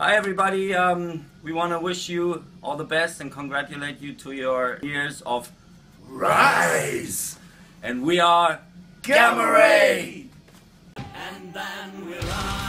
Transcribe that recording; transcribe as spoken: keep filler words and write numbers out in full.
Hi everybody, um, we want to wish you all the best and congratulate you to your years of RISE! And we are Gamma Ray! And then we'll rise.